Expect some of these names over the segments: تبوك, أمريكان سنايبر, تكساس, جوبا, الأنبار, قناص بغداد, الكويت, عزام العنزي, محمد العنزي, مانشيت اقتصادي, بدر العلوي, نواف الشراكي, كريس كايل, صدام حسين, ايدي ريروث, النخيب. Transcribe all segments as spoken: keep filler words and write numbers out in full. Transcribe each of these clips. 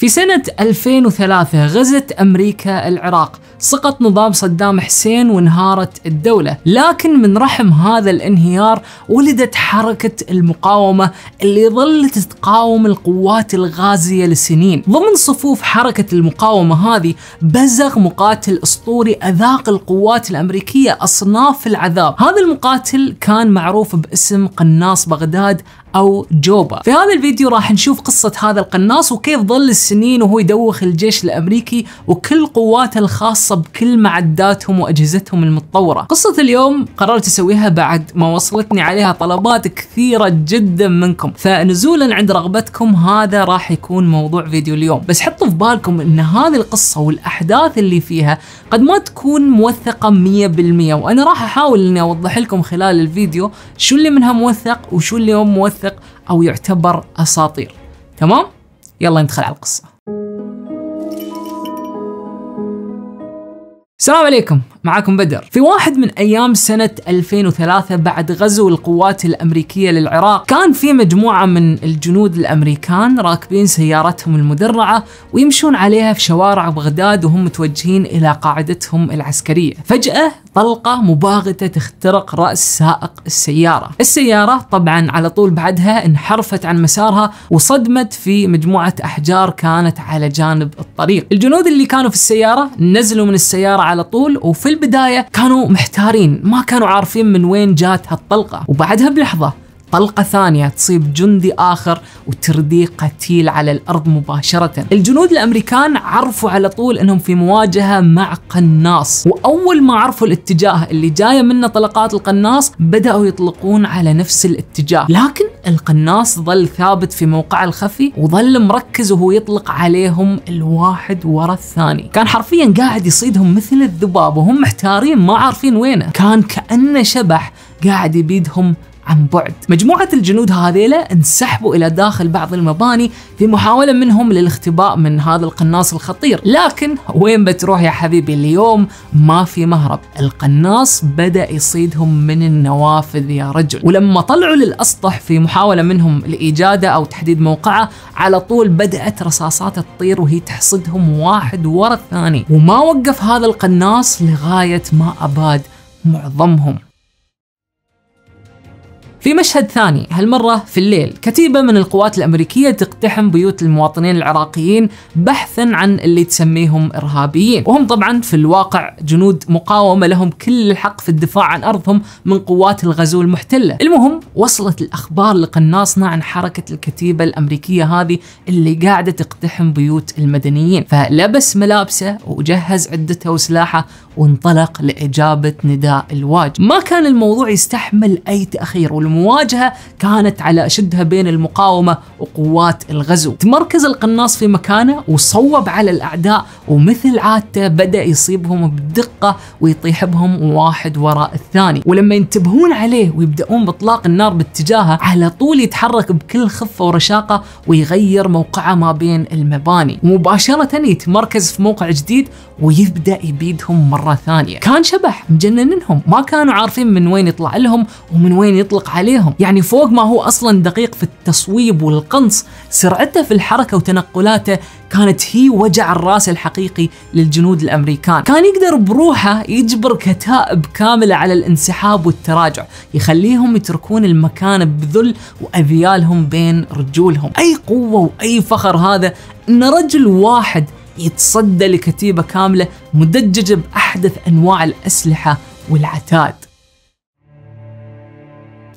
في سنة ألفين وثلاثة غزت أمريكا العراق، سقط نظام صدام حسين وانهارت الدولة، لكن من رحم هذا الانهيار ولدت حركة المقاومة اللي ظلت تقاوم القوات الغازية لسنين. ضمن صفوف حركة المقاومة هذه بزغ مقاتل أسطوري أذاق القوات الأمريكية أصناف العذاب. هذا المقاتل كان معروف باسم قناص بغداد أو جوبا. في هذا الفيديو راح نشوف قصة هذا القناص وكيف ظل السنين وهو يدوخ الجيش الأمريكي وكل قواته الخاصة بكل معداتهم وأجهزتهم المتطورة. قصة اليوم قررت أسويها بعد ما وصلتني عليها طلبات كثيرة جدا منكم، فنزولا عند رغبتكم هذا راح يكون موضوع فيديو اليوم. بس حطوا في بالكم أن هذه القصة والأحداث اللي فيها قد ما تكون موثقة مية بالمية، وأنا راح أحاول أني أوضح لكم خلال الفيديو شو اللي منها موثق وشو اللي هم موثق أو يعتبر أساطير. تمام؟ يلا ندخل على القصة. السلام عليكم، معاكم بدر. في واحد من أيام سنة ألفين وثلاثة بعد غزو القوات الأمريكية للعراق، كان في مجموعة من الجنود الأمريكان راكبين سيارتهم المدرعة ويمشون عليها في شوارع بغداد وهم متوجهين إلى قاعدتهم العسكرية. فجأة طلقة مباغتة تخترق رأس سائق السيارة. السيارة طبعا على طول بعدها انحرفت عن مسارها وصدمت في مجموعة أحجار كانت على جانب الطريق. الجنود اللي كانوا في السيارة نزلوا من السيارة على طول، وفي البداية كانوا محتارين، ما كانوا عارفين من وين جات هالطلقة. وبعدها بلحظة طلقة ثانية تصيب جندي آخر وترديه قتيل على الأرض مباشرة. الجنود الأمريكان عرفوا على طول أنهم في مواجهة مع قناص، وأول ما عرفوا الاتجاه اللي جاية منه طلقات القناص بدأوا يطلقون على نفس الاتجاه، لكن القناص ظل ثابت في موقعه الخفي وظل مركز وهو يطلق عليهم الواحد ورا الثاني. كان حرفيا قاعد يصيدهم مثل الذباب وهم محتارين ما عارفين وينه، كان كأنه شبح قاعد يبيدهم عن بعد. مجموعة الجنود هذيلة انسحبوا إلى داخل بعض المباني في محاولة منهم للاختباء من هذا القناص الخطير، لكن وين بتروح يا حبيبي؟ اليوم ما في مهرب، القناص بدأ يصيدهم من النوافذ يا رجل. ولما طلعوا للأسطح في محاولة منهم لإيجاده أو تحديد موقعه، على طول بدأت رصاصات تطير وهي تحصدهم واحد ورا الثاني، وما وقف هذا القناص لغاية ما أباد معظمهم. في مشهد ثاني هالمرة في الليل، كتيبة من القوات الأمريكية تقتحم بيوت المواطنين العراقيين بحثا عن اللي تسميهم إرهابيين، وهم طبعا في الواقع جنود مقاومة لهم كل الحق في الدفاع عن أرضهم من قوات الغزو المحتلة. المهم وصلت الأخبار لقناصنا عن حركة الكتيبة الأمريكية هذه اللي قاعدة تقتحم بيوت المدنيين، فلبس ملابسه وجهز عدته وسلاحه وانطلق لإجابة نداء الواج. ما كان الموضوع يستحمل أي تأخير، المواجهة كانت على أشدها بين المقاومة وقوات الغزو. تمركز القناص في مكانه وصوب على الأعداء، ومثل عادته بدأ يصيبهم بدقة ويطيح بهم واحد وراء الثاني، ولما ينتبهون عليه ويبدأون بإطلاق النار باتجاهه على طول يتحرك بكل خفة ورشاقة ويغير موقعه ما بين المباني، ومباشرة يتمركز في موقع جديد ويبدأ يبيدهم مرة ثانية. كان شبح مجننهم، ما كانوا عارفين من وين يطلع لهم ومن وين يطلق عليهم. يعني فوق ما هو أصلا دقيق في التصويب والقنص، سرعته في الحركة وتنقلاته كانت هي وجع الراس الحقيقي للجنود الأمريكان. كان يقدر بروحه يجبر كتائب كاملة على الانسحاب والتراجع، يخليهم يتركون المكان بذل وأذيالهم بين رجولهم. أي قوة وأي فخر هذا إن رجل واحد يتصدى لكتيبة كاملة مدججة بأحدث أنواع الأسلحة والعتاد.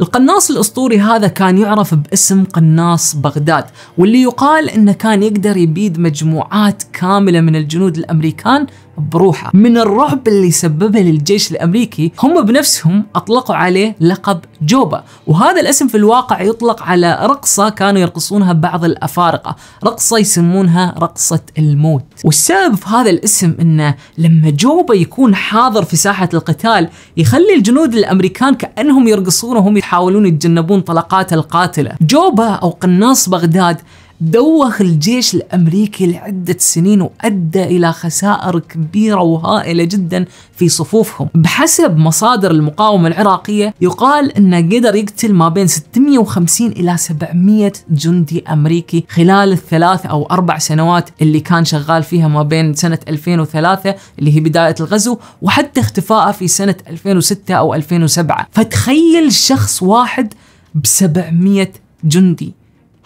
القناص الأسطوري هذا كان يعرف باسم قناص بغداد، واللي يقال أنه كان يقدر يبيد مجموعات كاملة من الجنود الأمريكان بروحه. من الرعب اللي سببه للجيش الأمريكي، هم بنفسهم أطلقوا عليه لقب جوبا، وهذا الاسم في الواقع يطلق على رقصة كانوا يرقصونها بعض الأفارقة، رقصة يسمونها رقصة الموت. والسبب في هذا الاسم أنه لما جوبا يكون حاضر في ساحة القتال يخلي الجنود الأمريكان كأنهم يرقصون وهم يحاولون يتجنبون طلقات القاتلة. جوبا أو قناص بغداد دوخ الجيش الأمريكي لعدة سنين وأدى إلى خسائر كبيرة وهائلة جدا في صفوفهم. بحسب مصادر المقاومة العراقية يقال أنه قدر يقتل ما بين ستمئة وخمسين إلى سبعمئة جندي أمريكي خلال الثلاث أو أربع سنوات اللي كان شغال فيها ما بين سنة ألفين وثلاثة اللي هي بداية الغزو وحتى اختفائه في سنة ألفين وستة أو ألفين وسبعة. فتخيل شخص واحد بسبعمئة جندي،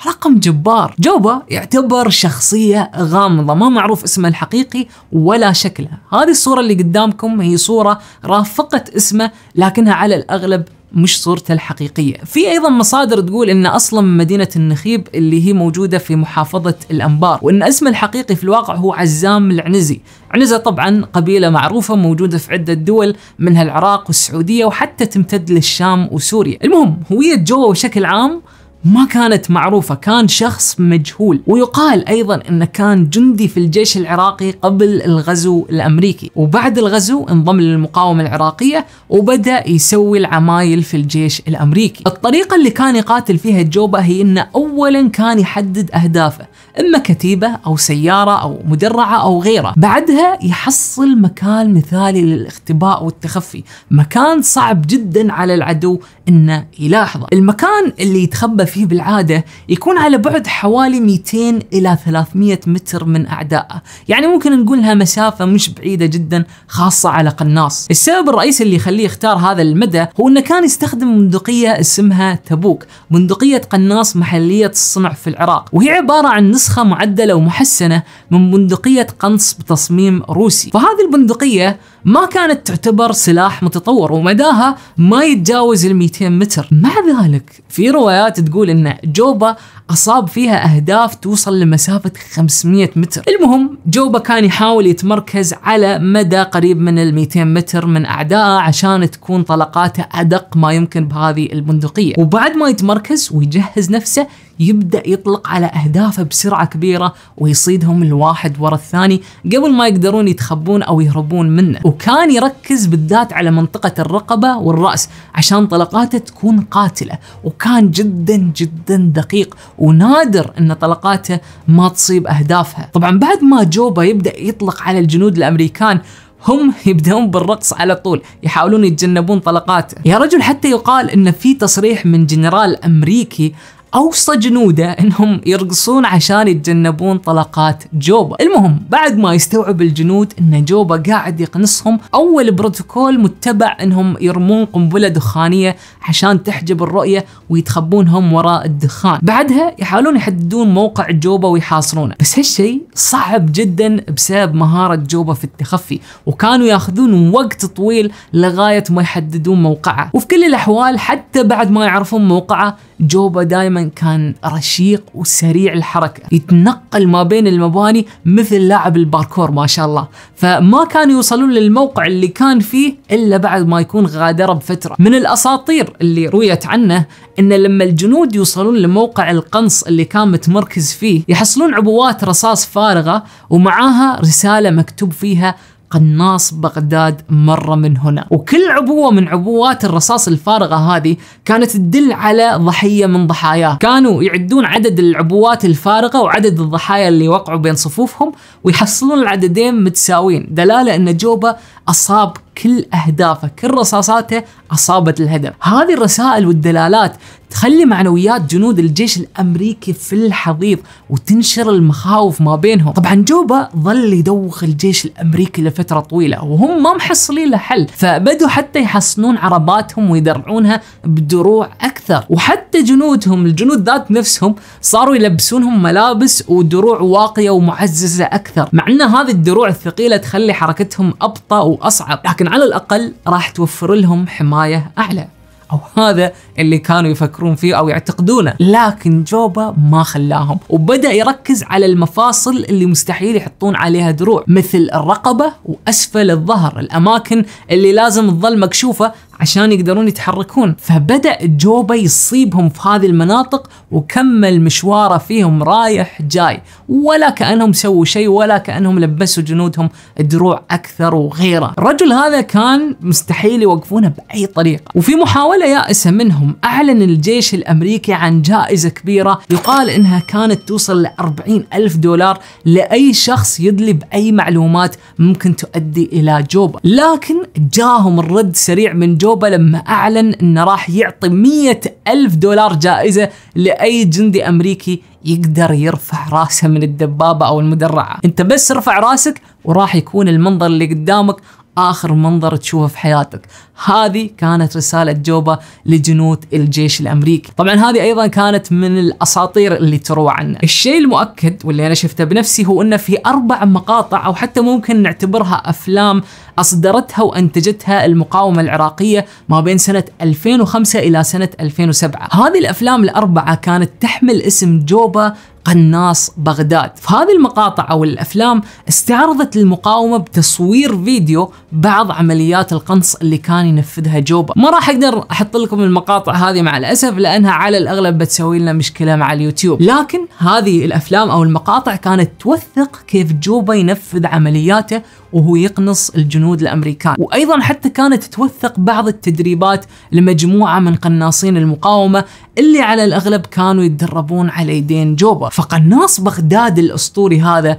رقم جبار. جوبا يعتبر شخصية غامضة ما معروف اسمه الحقيقي ولا شكلها. هذه الصورة اللي قدامكم هي صورة رافقت اسمه لكنها على الأغلب مش صورته الحقيقية. في أيضا مصادر تقول إن أصلا مدينة النخيب اللي هي موجودة في محافظة الأنبار، وإن اسمه الحقيقي في الواقع هو عزام العنزي. عنزة طبعا قبيلة معروفة موجودة في عدة دول منها العراق والسعودية وحتى تمتد للشام وسوريا. المهم هوية جوبا بشكل عام ما كانت معروفة، كان شخص مجهول. ويقال أيضا أنه كان جندي في الجيش العراقي قبل الغزو الأمريكي، وبعد الغزو انضم للمقاومة العراقية وبدأ يسوي العمايل في الجيش الأمريكي. الطريقة اللي كان يقاتل فيها جوبا هي أنه أولا كان يحدد أهدافه، إما كتيبة أو سيارة أو مدرعة أو غيره. بعدها يحصل مكان مثالي للاختباء والتخفي، مكان صعب جدا على العدو أنه يلاحظه. المكان اللي يتخبى فيه بالعادة يكون على بعد حوالي مئتين إلى ثلاثمئة متر من أعدائه، يعني ممكن نقولها مسافة مش بعيدة جدا خاصة على قناص. السبب الرئيسي اللي يخليه يختار هذا المدى هو أنه كان يستخدم بندقية اسمها تبوك، بندقية قناص محلية الصنع في العراق، وهي عبارة عن نسخة معدلة ومحسنة من بندقية قنص بتصميم روسي. فهذه البندقية ما كانت تعتبر سلاح متطور ومداها ما يتجاوز ال مئتين متر. مع ذلك في روايات تقول ان جوبا اصاب فيها اهداف توصل لمسافة خمسمئة متر. المهم جوبا كان يحاول يتمركز على مدى قريب من ال مئتين متر من اعدائه عشان تكون طلقاته ادق ما يمكن بهذه البندقية، وبعد ما يتمركز ويجهز نفسه يبدأ يطلق على أهدافه بسرعة كبيرة ويصيدهم الواحد ورا الثاني قبل ما يقدرون يتخبون أو يهربون منه. وكان يركز بالذات على منطقة الرقبة والرأس عشان طلقاته تكون قاتلة، وكان جدا جدا دقيق ونادر أن طلقاته ما تصيب أهدافها. طبعا بعد ما جوبا يبدأ يطلق على الجنود الأمريكان هم يبدأون بالرقص على طول، يحاولون يتجنبون طلقاته. يا رجل حتى يقال أن في تصريح من جنرال أمريكي أوصى جنوده أنهم يرقصون عشان يتجنبون طلقات جوبا. المهم بعد ما يستوعب الجنود أن جوبا قاعد يقنصهم، أول بروتوكول متبع أنهم يرمون قنبلة دخانية عشان تحجب الرؤية ويتخبونهم وراء الدخان. بعدها يحاولون يحددون موقع جوبا ويحاصرونه، بس هالشيء صعب جدا بسبب مهارة جوبا في التخفي، وكانوا ياخذون وقت طويل لغاية ما يحددون موقعه. وفي كل الأحوال حتى بعد ما يعرفون موقعه جوبا دائما كان رشيق وسريع الحركة، يتنقل ما بين المباني مثل لاعب الباركور ما شاء الله. فما كانوا يوصلون للموقع اللي كان فيه إلا بعد ما يكون غادر بفترة. من الأساطير اللي رويت عنه إن لما الجنود يوصلون لموقع القنص اللي كان متمركز فيه يحصلون عبوات رصاص فارغة ومعاها رسالة مكتوب فيها قناص بغداد مرة من هنا، وكل عبوة من عبوات الرصاص الفارغة هذه كانت تدل على ضحية من ضحاياه. كانوا يعدون عدد العبوات الفارغة وعدد الضحايا اللي وقعوا بين صفوفهم ويحصلون العددين متساويين، دلالة أن جوبا أصاب كل أهدافه، كل رصاصاته أصابت الهدف. هذه الرسائل والدلالات تخلي معنويات جنود الجيش الأمريكي في الحضيض وتنشر المخاوف ما بينهم. طبعا جوبا ظل يدوخ الجيش الأمريكي لفترة طويلة وهم ما محصلين له حل، فبدوا حتى يحصنون عرباتهم ويدرعونها بدروع أكثر، وحتى جنودهم الجنود ذات نفسهم صاروا يلبسونهم ملابس ودروع واقية ومعززة أكثر، مع أن هذه الدروع الثقيلة تخلي حركتهم أبطأ وأصعب، لكن على الأقل راح توفر لهم حماية أعلى، أو هذا اللي كانوا يفكرون فيه أو يعتقدونه. لكن جوبا ما خلاهم وبدأ يركز على المفاصل اللي مستحيل يحطون عليها دروع، مثل الرقبة وأسفل الظهر، الأماكن اللي لازم تظل مكشوفة عشان يقدرون يتحركون. فبدأ جوبا يصيبهم في هذه المناطق وكمل مشواره فيهم رايح جاي، ولا كأنهم سووا شيء ولا كأنهم لبسوا جنودهم دروع أكثر وغيره. الرجل هذا كان مستحيل يوقفونه بأي طريقة. وفي محاولة يائسة منهم أعلن الجيش الأمريكي عن جائزة كبيرة يقال إنها كانت توصل ل أربعين ألف دولار لأي شخص يدلي بأي معلومات ممكن تؤدي إلى جوبا. لكن جاهم الرد سريع من جوبا لما أعلن إنه راح يعطي مئة ألف دولار جائزة لأي جندي أمريكي يقدر يرفع راسه من الدبابة أو المدرعة. أنت بس رفع راسك وراح يكون المنظر اللي قدامك آخر منظر تشوفه في حياتك. هذه كانت رسالة جوبا لجنود الجيش الأمريكي. طبعا هذه أيضا كانت من الأساطير اللي تروى عنه. الشيء المؤكد واللي أنا شفته بنفسي هو أنه في أربع مقاطع أو حتى ممكن نعتبرها أفلام أصدرتها وأنتجتها المقاومة العراقية ما بين سنة ألفين وخمسة إلى سنة ألفين وسبعة. هذه الأفلام الأربعة كانت تحمل اسم جوبا قناص بغداد. في هذه المقاطع أو الأفلام استعرضت المقاومة بتصوير فيديو بعض عمليات القنص اللي كان ينفذها جوبا. ما راح أقدر أحط لكم المقاطع هذه مع الأسف لأنها على الأغلب بتسوي لنا مشكلة مع اليوتيوب، لكن هذه الأفلام أو المقاطع كانت توثق كيف جوبا ينفذ عملياته وهو يقنص الجنود الأمريكان، وأيضا حتى كانت توثق بعض التدريبات لمجموعة من قناصين المقاومة اللي على الأغلب كانوا يتدربون على يدين جوبا. فقناص بغداد الأسطوري هذا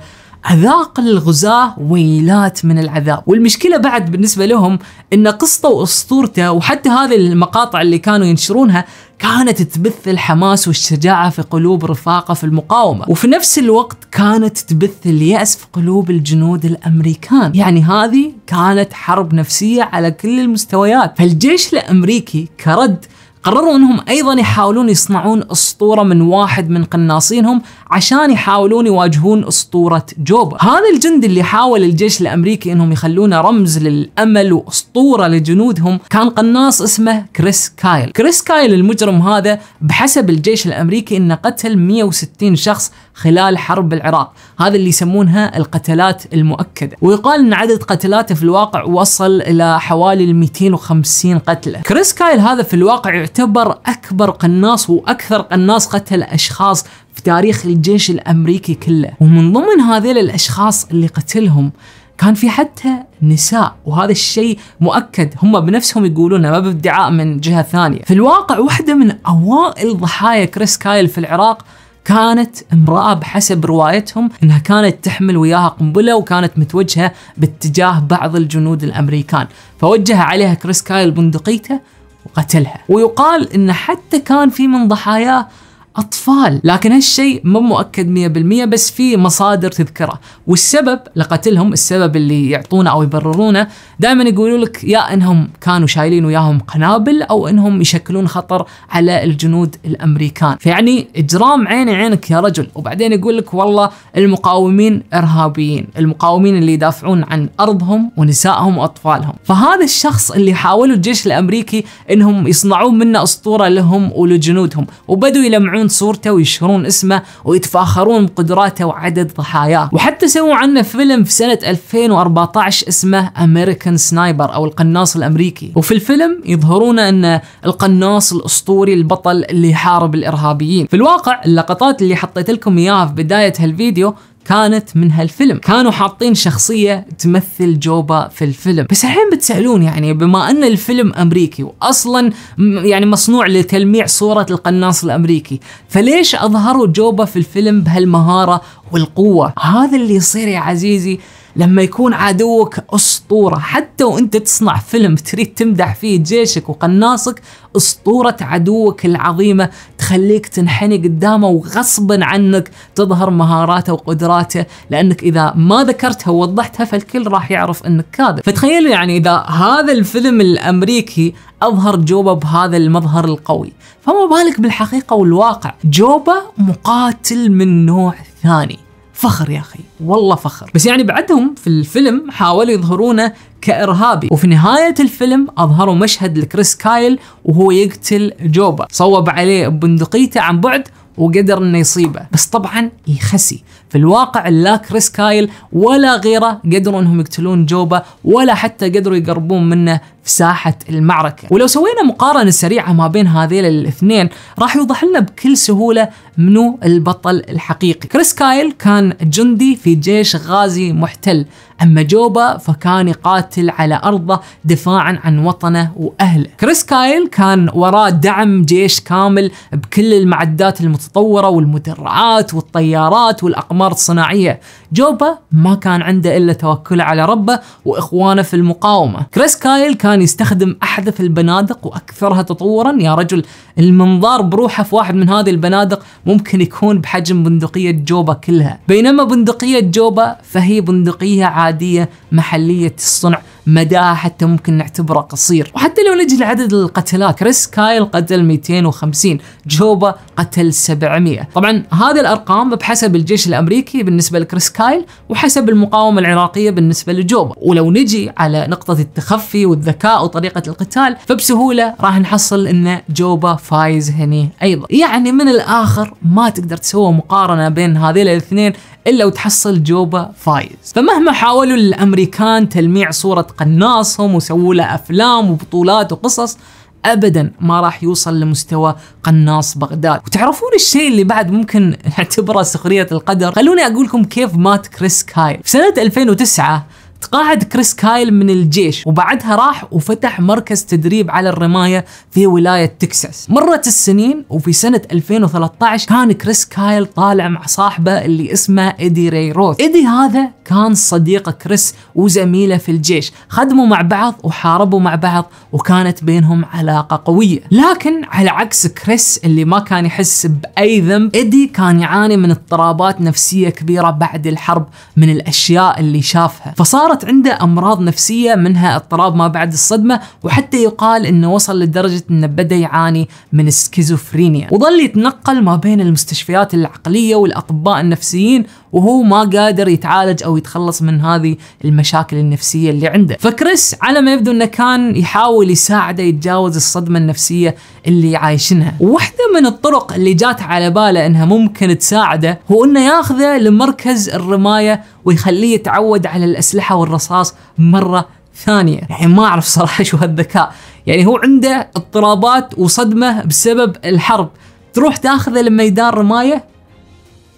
أذاق الغزاة ويلات من العذاب، والمشكلة بعد بالنسبة لهم إن قصته وأسطورته وحتى هذه المقاطع اللي كانوا ينشرونها كانت تبث الحماس والشجاعة في قلوب رفاقه في المقاومة، وفي نفس الوقت كانت تبث اليأس في قلوب الجنود الأمريكان. يعني هذه كانت حرب نفسية على كل المستويات. فالجيش الأمريكي كرد قرروا انهم ايضا يحاولون يصنعون اسطوره من واحد من قناصينهم عشان يحاولون يواجهون اسطوره جوبا. هذا الجندي اللي حاول الجيش الامريكي انهم يخلونه رمز للامل واسطوره لجنودهم كان قناص اسمه كريس كايل. كريس كايل المجرم هذا بحسب الجيش الامريكي انه قتل مئة وستين شخص خلال حرب العراق، هذا اللي يسمونها القتلات المؤكده، ويقال ان عدد قتلاته في الواقع وصل الى حوالي مئتين وخمسين قتله. كريس كايل هذا في الواقع يعتبر أكبر قناص وأكثر قناص قتل أشخاص في تاريخ الجيش الأمريكي كله، ومن ضمن هذيل الأشخاص اللي قتلهم كان في حتى نساء، وهذا الشيء مؤكد هم بنفسهم يقولون ما بادعاء من جهة ثانية. في الواقع واحدة من أوائل ضحايا كريس كايل في العراق كانت امرأة بحسب روايتهم انها كانت تحمل وياها قنبلة وكانت متوجهة باتجاه بعض الجنود الأمريكان، فوجه عليها كريس كايل بندقيته وقتلها. ويقال ان حتى كان في من ضحاياه اطفال، لكن هالشيء مو مؤكد مئة بالمئة بس في مصادر تذكره. والسبب لقتلهم، السبب اللي يعطونه او يبررونه دائما يقولوا لك يا انهم كانوا شايلين وياهم قنابل او انهم يشكلون خطر على الجنود الامريكان. فيعني اجرام عيني عينك يا رجل، وبعدين يقول لك والله المقاومين ارهابيين، المقاومين اللي يدافعون عن ارضهم ونسائهم واطفالهم. فهذا الشخص اللي حاولوا الجيش الامريكي انهم يصنعون منه اسطوره لهم ولجنودهم، وبدوا يلمعون صورته ويشهرون اسمه ويتفاخرون بقدراته وعدد ضحاياه، وحتى سووا عنه فيلم في سنة ألفين وأربعة عشر اسمه أمريكان سنايبر أو القناص الأمريكي. وفي الفيلم يظهرون أن القناص الأسطوري البطل اللي يحارب الإرهابيين. في الواقع اللقطات اللي حطيت لكم إياها في بداية هالفيديو كانت من هالفيلم، كانوا حاطين شخصية تمثل جوبا في الفيلم. بس الحين بتسألون يعني بما أن الفيلم أمريكي وأصلا يعني مصنوع لتلميع صورة القناص الأمريكي، فليش أظهروا جوبا في الفيلم بهالمهارة والقوة؟ هذا اللي يصير يا عزيزي لما يكون عدوك أسطورة. حتى وأنت تصنع فيلم تريد تمدح فيه جيشك وقناصك، أسطورة عدوك العظيمة تخليك تنحني قدامه وغصبا عنك تظهر مهاراته وقدراته، لأنك إذا ما ذكرتها ووضحتها فالكل راح يعرف أنك كاذب. فتخيلوا يعني إذا هذا الفيلم الأمريكي أظهر جوبا بهذا المظهر القوي، فما بالك بالحقيقة والواقع. جوبا مقاتل من نوع ثاني، فخر يا أخي والله فخر. بس يعني بعدهم في الفيلم حاولوا يظهرونه كإرهابي، وفي نهاية الفيلم أظهروا مشهد لكريس كايل وهو يقتل جوبا، صوب عليه بندقيته عن بعد وقدر إنه يصيبه، بس طبعا يخسي. في الواقع لا كريس كايل ولا غيره قدروا انهم يقتلون جوبا ولا حتى قدروا يقربون منه في ساحة المعركة. ولو سوينا مقارنة سريعة ما بين هذيل الاثنين راح يوضح لنا بكل سهولة منو البطل الحقيقي. كريس كايل كان جندي في جيش غازي محتل، أما جوبا فكان يقاتل على أرضه دفاعا عن وطنه وأهله. كريس كايل كان وراه دعم جيش كامل بكل المعدات المتطورة والمدرعات والطيارات والأقمار الصناعية، جوبا ما كان عنده إلا توكله على ربه وإخوانه في المقاومة. كريس كايل كان يستخدم أحدث البنادق وأكثرها تطورا، يا رجل المنظار بروحه في واحد من هذه البنادق ممكن يكون بحجم بندقية جوبا كلها، بينما بندقية جوبا فهي بندقية عادية محلية الصنع، مداها حتى ممكن نعتبره قصير. وحتى لو نجي لعدد القتلات، كريس كايل قتل مئتين وخمسين، جوبا قتل سبعمئة. طبعا هذه الأرقام بحسب الجيش الأمريكي بالنسبة لكريس كايل وحسب المقاومة العراقية بالنسبة لجوبا. ولو نجي على نقطة التخفي والذكاء وطريقة القتال فبسهولة راح نحصل ان جوبا فايز هني ايضا. يعني من الآخر ما تقدر تسوي مقارنة بين هذيل الاثنين إلا وتحصل جوبا فايز. فمهما حاولوا الأمريكان تلميع صورة قناصهم وسووا له أفلام وبطولات وقصص، أبدا ما راح يوصل لمستوى قناص بغداد. وتعرفون الشيء اللي بعد ممكن نعتبره سخرية القدر، خلوني أقول لكم كيف مات كريس كايل. في سنة ألفين وتسعة تقاعد كريس كايل من الجيش، وبعدها راح وفتح مركز تدريب على الرماية في ولاية تكساس. مرت السنين وفي سنة ألفين وثلاثة عشر كان كريس كايل طالع مع صاحبه اللي اسمه ايدي ريروث. ايدي هذا كان صديق كريس وزميله في الجيش، خدموا مع بعض وحاربوا مع بعض وكانت بينهم علاقة قوية. لكن على عكس كريس اللي ما كان يحس بأي ذنب، ايدي كان يعاني من اضطرابات نفسية كبيرة بعد الحرب من الأشياء اللي شافها، فصار صارت عنده أمراض نفسية منها اضطراب ما بعد الصدمة، وحتى يقال أنه وصل لدرجة أنه بدأ يعاني من سكيزوفرينيا وظل يتنقل ما بين المستشفيات العقلية والأطباء النفسيين وهو ما قادر يتعالج أو يتخلص من هذه المشاكل النفسية اللي عنده. فكريس على ما يبدو أنه كان يحاول يساعده يتجاوز الصدمة النفسية اللي عايشنها، وواحدة من الطرق اللي جات على باله أنها ممكن تساعده هو أنه ياخذه لمركز الرماية ويخليه يتعود على الأسلحة والرصاص مرة ثانية. يعني ما أعرف صراحة شو هالذكاء، يعني هو عنده اضطرابات وصدمة بسبب الحرب، تروح تاخذه لميدان رماية؟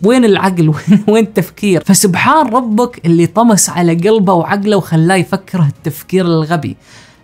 وين العقل؟ وين التفكير؟ فسبحان ربك اللي طمس على قلبه وعقله وخلاه يفكر التفكير الغبي.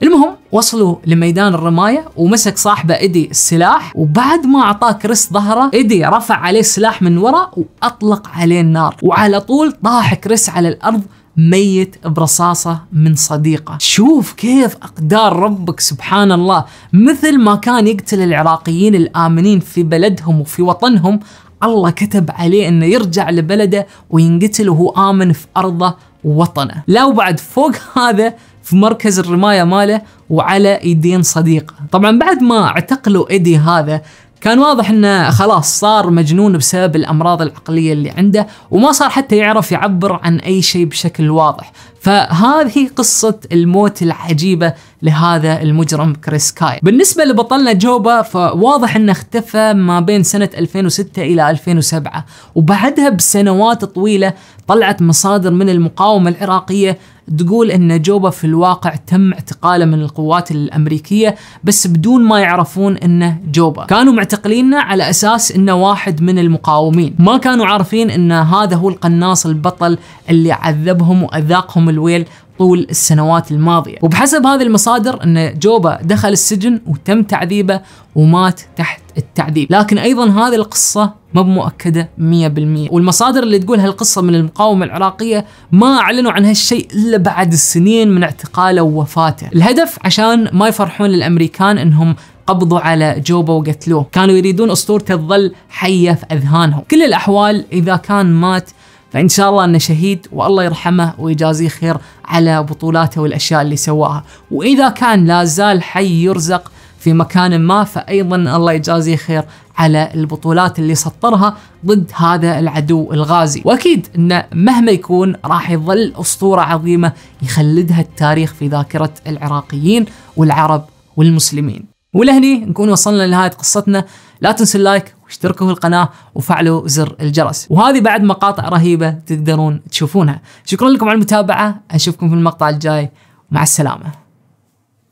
المهم وصلوا لميدان الرماية ومسك صاحبه ايدي السلاح، وبعد ما اعطاه كريس ظهره ايدي رفع عليه السلاح من وراء واطلق عليه النار، وعلى طول طاح كريس على الارض ميت برصاصة من صديقه. شوف كيف أقدار ربك سبحان الله، مثل ما كان يقتل العراقيين الآمنين في بلدهم وفي وطنهم، الله كتب عليه انه يرجع لبلده وينقتل وهو آمن في أرضه ووطنه. لا وبعد فوق هذا في مركز الرماية ماله وعلى ايدين صديقه. طبعا بعد ما اعتقلوا ايدي هذا كان واضح انه خلاص صار مجنون بسبب الامراض العقلية اللي عنده، وما صار حتى يعرف يعبر عن اي شيء بشكل واضح. فهذه قصة الموت العجيبة لهذا المجرم كريس كايل. بالنسبة لبطلنا جوبا فواضح انه اختفى ما بين سنة ألفين وستة الى ألفين وسبعة، وبعدها بسنوات طويلة طلعت مصادر من المقاومة العراقية تقول ان جوبا في الواقع تم اعتقاله من القوات الامريكية بس بدون ما يعرفون انه جوبا. كانوا معتقلينه على اساس انه واحد من المقاومين، ما كانوا عارفين ان هذا هو القناص البطل اللي عذبهم واذاقهم الويل طول السنوات الماضية. وبحسب هذه المصادر ان جوبا دخل السجن وتم تعذيبه ومات تحت التعذيب، لكن ايضا هذه القصة ما بمؤكدة مئة بالمئة، والمصادر اللي تقول هالقصة من المقاومة العراقية ما اعلنوا عن هالشيء الا بعد السنين من اعتقاله ووفاته. الهدف عشان ما يفرحون الامريكان انهم قبضوا على جوبا وقتلوه، كانوا يريدون اسطورته تظل حية في اذهانهم. كل الاحوال اذا كان مات فإن شاء الله أنه شهيد والله يرحمه ويجازيه خير على بطولاته والأشياء اللي سواها، وإذا كان لا زال حي يرزق في مكان ما فأيضا الله يجازيه خير على البطولات اللي سطرها ضد هذا العدو الغازي. وأكيد أنه مهما يكون راح يظل أسطورة عظيمة يخلدها التاريخ في ذاكرة العراقيين والعرب والمسلمين. ولهني نكون وصلنا لنهاية قصتنا، لا تنسوا اللايك واشتركوا في القناة وفعلوا زر الجرس، وهذه بعد مقاطع رهيبة تقدرون تشوفونها. شكرا لكم على المتابعة، اشوفكم في المقطع الجاي، مع السلامة.